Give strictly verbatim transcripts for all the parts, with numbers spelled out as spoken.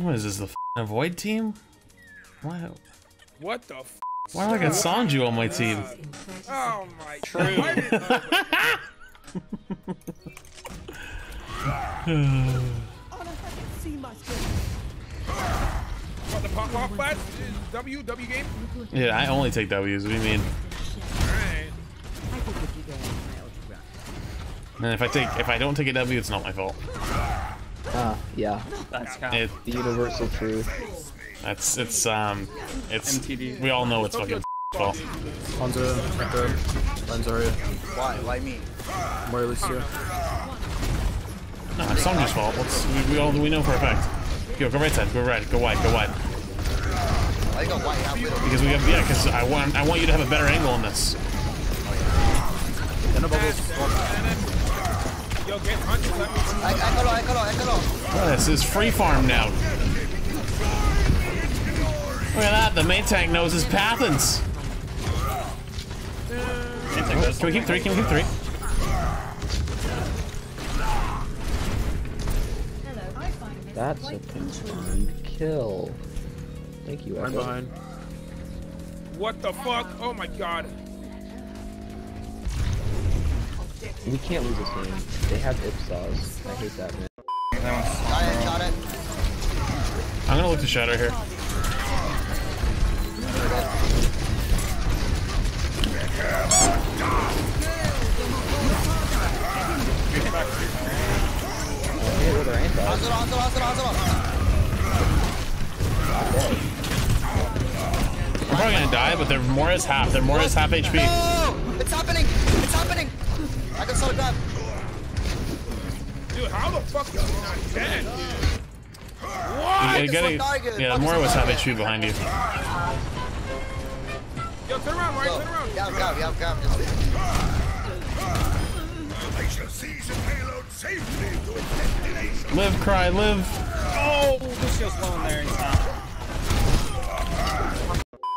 What is this, the f***ing Void team? What? What the f***? Why do I got Somjuu on my team? Oh my god. W, W game? Yeah, I only take W's. What do you mean? And if I take, if I don't take a W, it's not my fault. Ah, uh, yeah, that's kind it, of the universal truth. That's it's um, it's M T D. We all know it's fucking fault. Hanzo, Lanzaria. Why? Why me? Where is you? No, it's Somjuu's fault. What's, we, we all we know for a fact. Yo, go right side, go right, go wide, go wide. Because we have, yeah, because I want, I want you to have a better angle on this. Oh, this is free farm now. Look at that, the main tank knows his patterns. Can we keep three? Can we keep three? That's a confirmed kill. Thank you, I'm behind. What the fuck? Oh my god. We can't lose this game. They have Ipsos. I hate that, man. Got it, got it. I'm gonna look to shadow here. We're probably gonna die, but they're more as half. They're more as half H P. No! It's happening! It's happening! I can slow it down. Dude, how the fuck is he not dead? What? You gotta, gotta, yeah, more was half H P behind you. Yo, turn around, right? Turn around. Yeah, I'm coming. Yeah, I'm coming. I shall seize the payload safely to its destination. Live, cry, live. Oh, this shit's going there.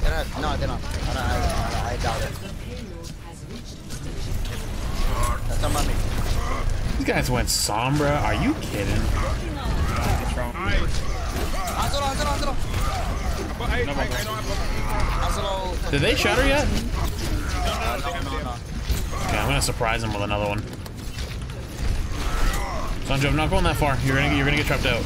They're not. No, they're not. I doubt it. These guys went Sombra. Are you kidding? Did they shatter yet? Okay, I'm gonna surprise them with another one. Sanjo, I'm not going that far. You're gonna, you're gonna get trapped out.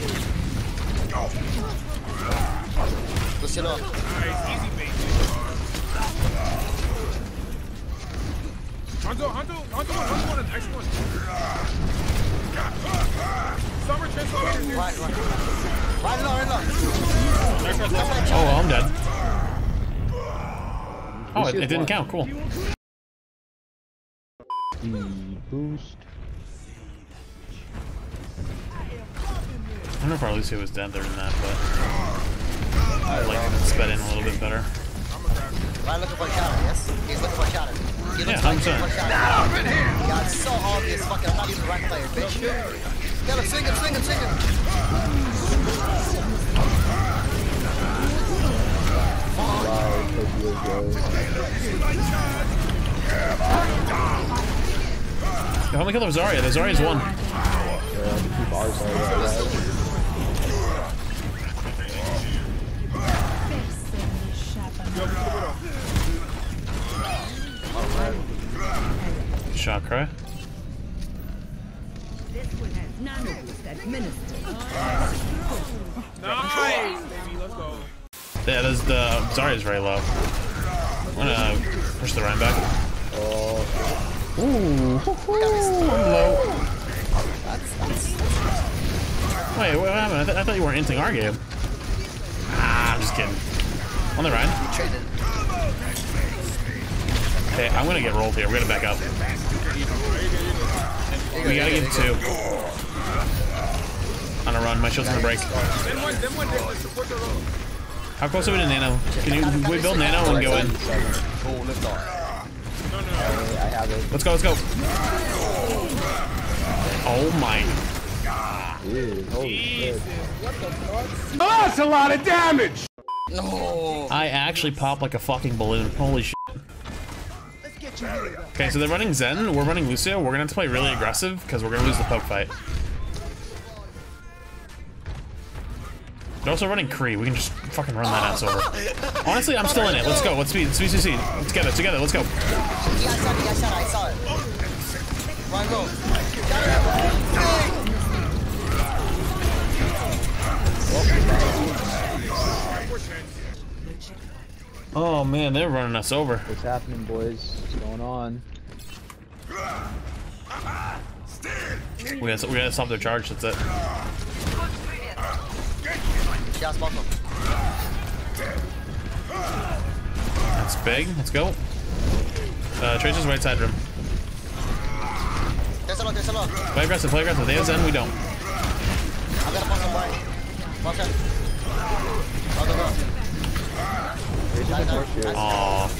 Hanzo, Hanzo, Hanzo, Hanzo on an extra one. Summer transformation here. Right, right. Right, right, right, right. Oh, well, I'm dead. Oh, it, it didn't count. Cool. Boost. I don't know if Arlucio was dead there than that, but I like it sped in a little bit better. I'm looking for a counter, yes? He's looking for a counter. He looks yeah, like he's looking for a counter. Yeah, it's so obvious, fucking. I'm not even right player, bitch. Get him, sing him, sing him, sing him. Wow, how many kill the Zarya? The Zarya's one. Yeah, keep ours on. Chakra. This one has nano boost administered. Nice! Baby, let's go. Yeah, that's the Zarya's very low. I'm gonna push the Rhyme back. Oh. Ooh. Ooh. I'm low. That's, that's, that's... Wait, what happened? I, th I thought you weren't inting our game. Ah, I'm just kidding. On the Rhyme. Okay, I'm gonna get rolled here. We're gonna back up. We gotta get two. On a run, my shield's gonna break. How close are we to nano? Can you we build nano and go in? Let's go, let's go. Oh my god. Oh, that's a lot of damage! No. I actually popped like a fucking balloon. Holy shit. Okay, so they're running Zen. We're running Lucio. We're gonna have to play really aggressive because we're gonna lose the poke fight. They're also running Kree. We can just fucking run that ass over. Honestly, I'm still in it. Let's go. Let's be. Let's be. Let's, be, let's get it together. Let's go. Yeah, I saw it. Yeah, I saw it. I saw it. Ryan, go. Oh man, they're running us over. What's happening, boys? What's going on? We gotta, we gotta stop their charge. That's it. That's big. Let's go. Uh, Tracer's right side room. Play aggressive, play aggressive. They have Zen, we don't. Aww.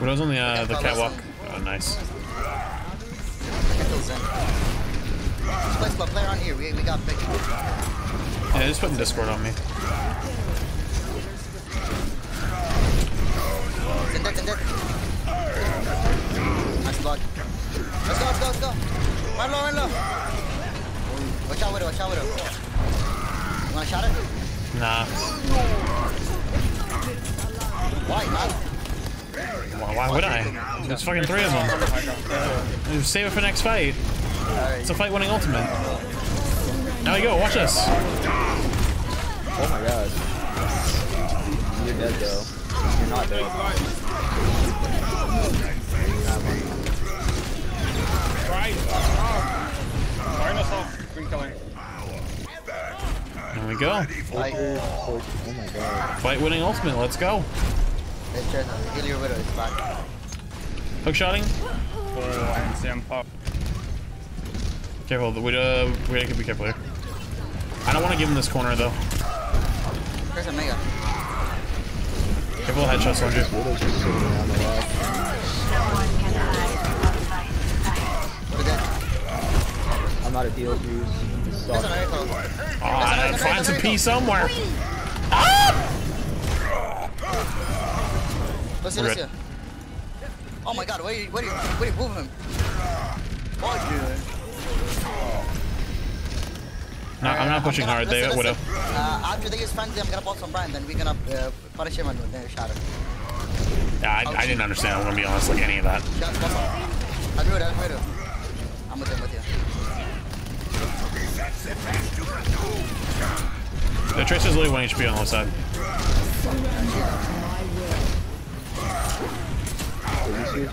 Widow's on the uh, the catwalk. Oh, nice. Yeah, they're just putting Discord on me. Nice block. Let's go, let's go, let's go. Run low, run low. Watch out, Widow, watch out, Widow. You wanna shot it? Nah. Why not? Well, why would I? There's fucking three of them. Save it for next fight. It's a fight winning ultimate. Now we go, watch this. Oh my god. You're dead though. You're not dead. There we go. Oh my god. Fight winning ultimate, let's go. Hookshotting. Oh, careful, the Widow. We gotta be careful here. I don't want to give him this corner though. There's a mega. Careful, headshot soldier. I'm not a deal juice. Oh, I gotta find some pee somewhere. Ah! Let's see, let's see. Oh my god, where are you, where are you, where are you moving him? What are you doing? No, I'm not pushing hard, they would have. Uh, after they use Frenzy, I'm gonna pop some Brian, then we're gonna uh, punish him and then shot him. Yeah, I, I didn't understand, I'm gonna be honest, like any of that. I'll do it, I'll do it. I'm with him, with you. The Tracer's only one H P on the left side. I'm looking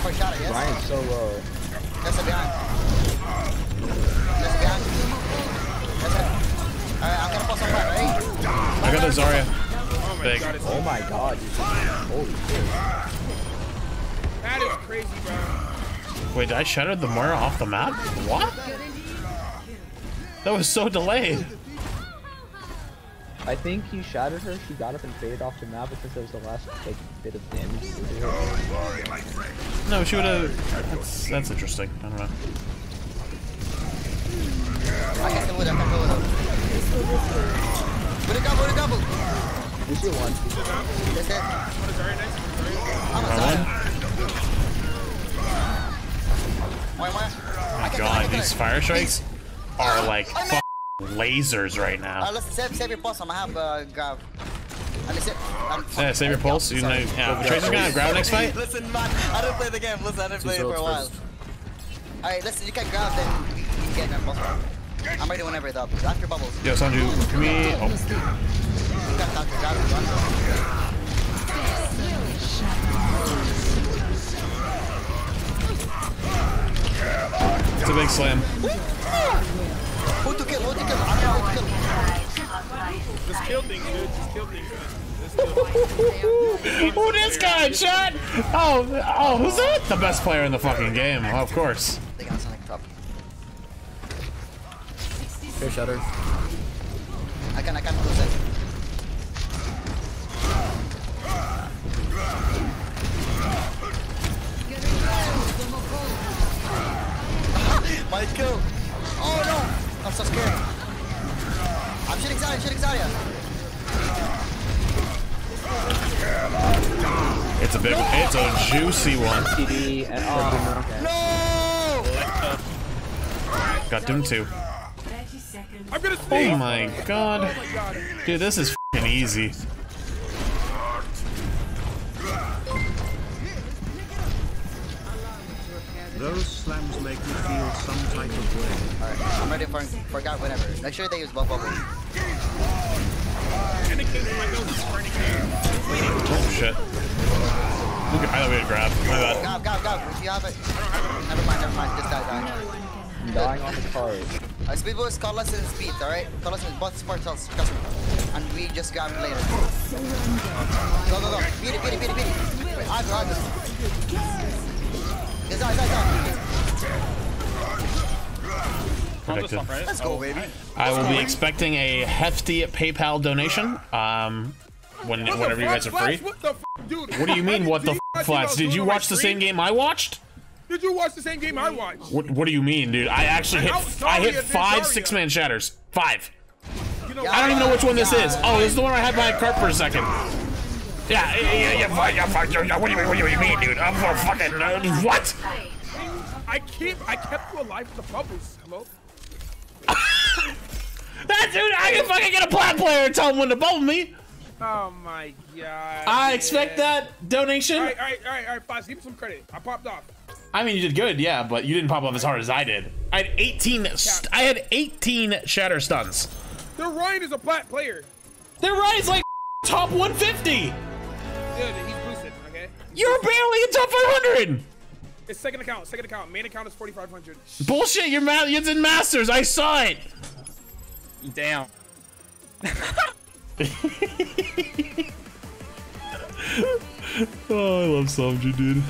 for a shot, I guess. Brian's so low. That's a behind. That's a behind. That's it. Alright, I'm gonna pull some fire, right? I got the Zarya. Oh big. God, oh my god. Holy shit. That is crazy, bro. Wait, did I shadow the Mora off the map? What? That was so delayed. I think he shattered her, she got up and faded off the map because that was the last like, bit of damage to her. No, she would've... That's, that's interesting. I don't know. I can't kill it, I can't kill it. With a double, with a double! You see one. That's it. I'm a side. Oh my god, these fire strikes are like... lasers right now. Uh, let's save, save your pulse. I'm gonna have uh, grab. I mean, save, um, yeah, save your pulse. You know, yeah. Tracer's gonna have grab next fight. Listen, man, I don't play the game. Listen, I don't play it for a while. Alright, listen, you can grab, then you can get that pulse. I'm ready whenever it's up. After bubbles. Yo, Somjuu, come here. Oh. You got that grab and run. It's a big slam. Who to kill? Who to kill? I don't know who to kill. Just kill things, dude. Just kill things, man. Who this guy, chat? Oh, oh, who's that? The best player in the fucking game, oh, of course. They got something top. Fair shutter. I can, I can close it. My kill. Oh no! I'm so scared. I'm shooting Zarya, I'm shooting Zarya. It's a big one. It's a juicy one. M T D and oh, no! Got Doom two. I'm gonna oh my god. Dude, this is f***ing easy. Those slams make me feel some type of way. Alright, I'm ready for, for God whenever. Make sure they use bubble. Oh shit. Look at that way to grab. My bad. Gob, gob, gob. If you have it. Never mind, never mind. Just die, die. I'm dying on the card. Uh, speed boost, call us in speed, alright? Call us in both smart cells, and we just grab him later. Go, go, go. Beat it, beat it, beat it, beat it. Wait, I've got this. It's out, it's out, it's out. Let's go, baby. I will be expecting a hefty PayPal donation. Um, when whenever you guys are free. What the f, dude? What do you mean? What the f, Flats? Did you watch the same game I watched? Did you watch the same game I watched? What What do you mean, dude? I actually hit. I hit five six-man shatters. Five. I don't even know which one this is. Oh, this is the one I had my cart for a second. Yeah, yeah, yeah, yeah, yeah, what do you mean, what do you mean, dude? I'm for fucking, uh, what? I keep, I kept you alive with the bubbles, hello? That dude, I can fucking get a plat player and tell him when to bubble me. Oh my god. I expect yeah. that donation. All right, all right, all right, all right, Fox, give me some credit. I popped off. I mean, you did good, yeah, but you didn't pop off as hard as I did. I had eighteen, yeah. I had eighteen shatter stuns. Their Ryan is a plat player. Their Ryan's like top one fifty. Dude, he's boosted, okay? You're barely in top five hundred! It's second account, second account. Main account is forty-five hundred. Bullshit, you're ma it's in Masters. I saw it. Damn. Oh, I love Somjuu, dude.